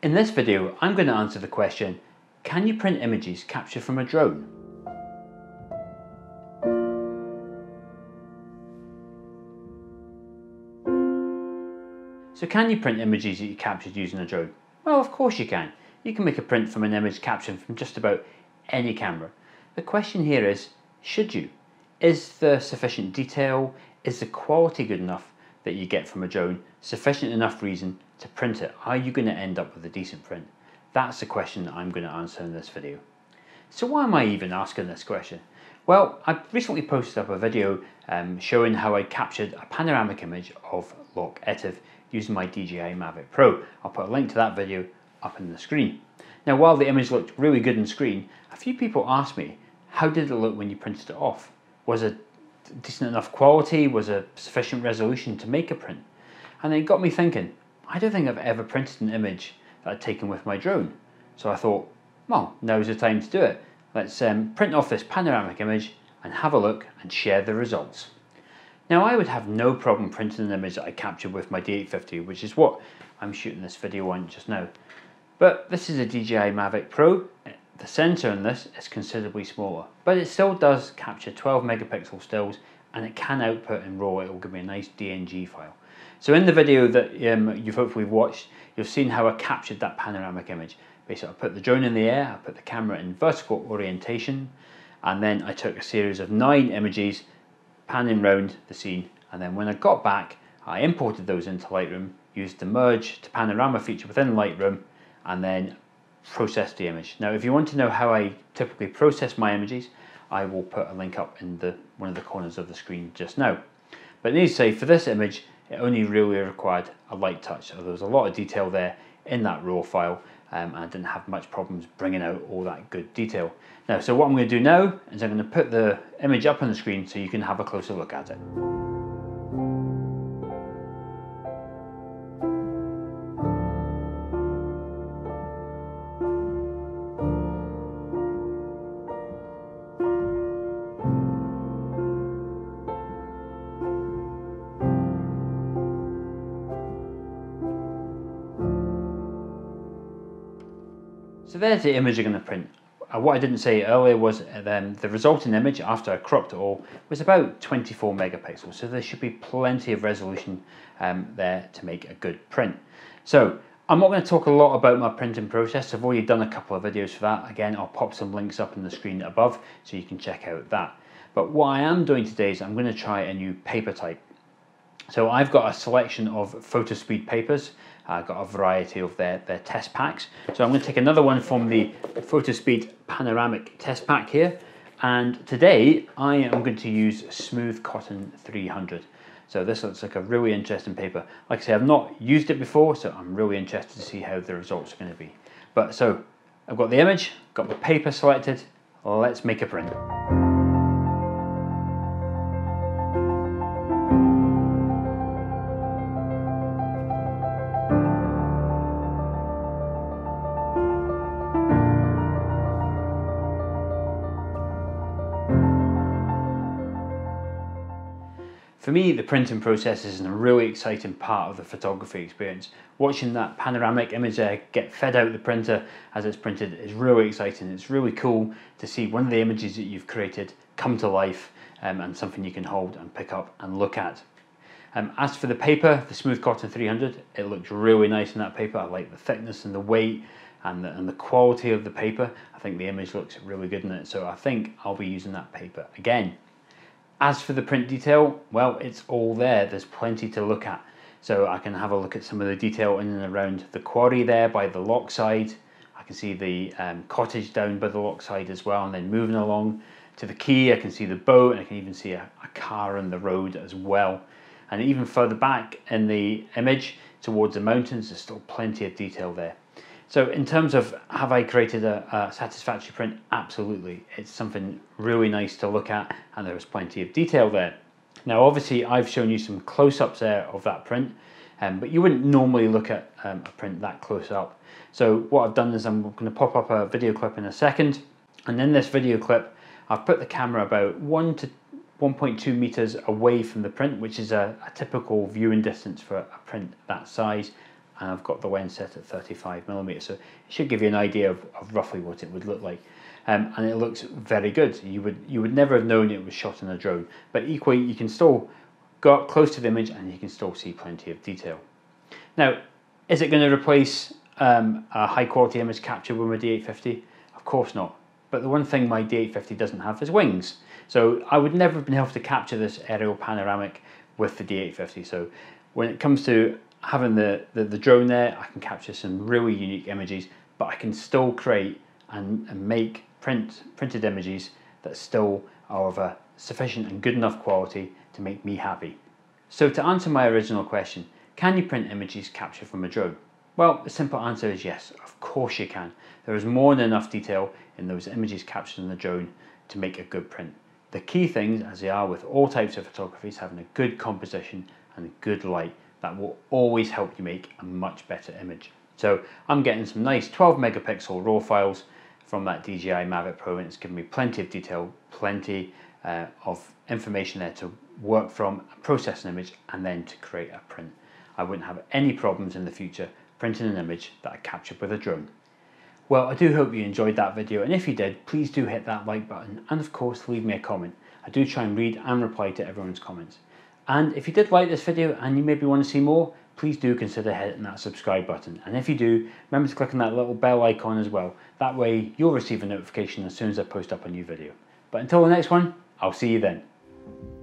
In this video, I'm going to answer the question, can you print images captured from a drone? So can you print images that you captured using a drone? Well, of course you can. You can make a print from an image captured from just about any camera. The question here is, should you? Is there sufficient detail? Is the quality good enough that you get from a drone? Sufficient enough reason to print it? Are you going to end up with a decent print? That's the question that I'm going to answer in this video. So why am I even asking this question? Well, I recently posted up a video showing how I captured a panoramic image of Loch Etive using my DJI Mavic Pro. I'll put a link to that video up in the screen. Now, while the image looked really good on screen, a few people asked me, how did it look when you printed it off? Was it decent enough quality? Was it sufficient resolution to make a print? And it got me thinking, I don't think I've ever printed an image that I'd taken with my drone. So I thought, well, now's the time to do it. Let's print off this panoramic image and have a look and share the results. Now, I would have no problem printing an image that I captured with my D850, which is what I'm shooting this video on just now. But this is a DJI Mavic Pro. The sensor in this is considerably smaller, but it still does capture 12 megapixel stills, and it can output in RAW. It will give me a nice DNG file. So in the video that you've hopefully watched, you've seen how I captured that panoramic image. Basically, I put the drone in the air, I put the camera in vertical orientation, and then I took a series of 9 images, panning round the scene, and then when I got back, I imported those into Lightroom, used the merge to panorama feature within Lightroom, and then process the image. Now, if you want to know how I typically process my images, I will put a link up in one of the corners of the screen just now. But I need to say, for this image, it only really required a light touch, so there was a lot of detail there in that RAW file, and I didn't have much problems bringing out all that good detail. Now, so what I'm going to do now is I'm going to put the image up on the screen so you can have a closer look at it. So there's the image you're going to print. What I didn't say earlier was the resulting image, after I cropped it all, was about 24 megapixels. So there should be plenty of resolution there to make a good print. So I'm not going to talk a lot about my printing process. I've already done a couple of videos for that. Again, I'll pop some links up in the screen above so you can check out that. But what I am doing today is I'm going to try a new paper type. So I've got a selection of Fotospeed papers. I've got a variety of their test packs. So I'm going to take another one from the Fotospeed Panoramic test pack here. And today I am going to use Smooth Cotton 300. So this looks like a really interesting paper. Like I say, I've not used it before, so I'm really interested to see how the results are going to be. But so I've got the image, got the paper selected. Let's make a print. For me, the printing process is a really exciting part of the photography experience. Watching that panoramic image there get fed out the printer as it's printed is really exciting. It's really cool to see one of the images that you've created come to life and something you can hold and pick up and look at. As for the paper, the Smooth Cotton 300, it looked really nice in that paper. I like the thickness and the weight and the quality of the paper. I think the image looks really good in it, so I think I'll be using that paper again. As for the print detail, well, it's all there. There's plenty to look at. So I can have a look at some of the detail in and around the quarry there by the loch side. I can see the cottage down by the loch side as well, and then moving along to the quay, I can see the boat, and I can even see a car on the road as well. And even further back in the image, towards the mountains, there's still plenty of detail there. So in terms of, have I created a satisfactory print? Absolutely. It's something really nice to look at, and there was plenty of detail there. Now, obviously, I've shown you some close-ups there of that print, but you wouldn't normally look at a print that close up. So what I've done is I'm going to pop up a video clip in a second, and in this video clip, I've put the camera about 1 to 1.2 meters away from the print, which is a typical viewing distance for a print that size. and I've got the lens set at 35mm, so it should give you an idea of roughly what it would look like. And it looks very good. You would never have known it was shot in a drone, but equally you can still go up close to the image and you can still see plenty of detail. Now, is it going to replace a high quality image capture with my D850? Of course not. But the one thing my D850 doesn't have is wings. So I would never have been able to capture this aerial panoramic with the D850. So when it comes to having the drone there, I can capture some really unique images, but I can still create and make printed images that still are of a sufficient and good enough quality to make me happy. So to answer my original question, can you print images captured from a drone? Well, the simple answer is yes, of course you can. There is more than enough detail in those images captured in the drone to make a good print. The key things, as they are with all types of photography, is having a good composition and a good light. That will always help you make a much better image. So I'm getting some nice 12 megapixel raw files from that DJI Mavic Pro, and it's given me plenty of detail, plenty of information there to work from, process an image, and then to create a print. I wouldn't have any problems in the future printing an image that I captured with a drone. Well, I do hope you enjoyed that video, and if you did, please do hit that like button, and of course leave me a comment. I do try and read and reply to everyone's comments. And if you did like this video and you maybe want to see more, please do consider hitting that subscribe button. And if you do, remember to click on that little bell icon as well. That way you'll receive a notification as soon as I post up a new video. But until the next one, I'll see you then.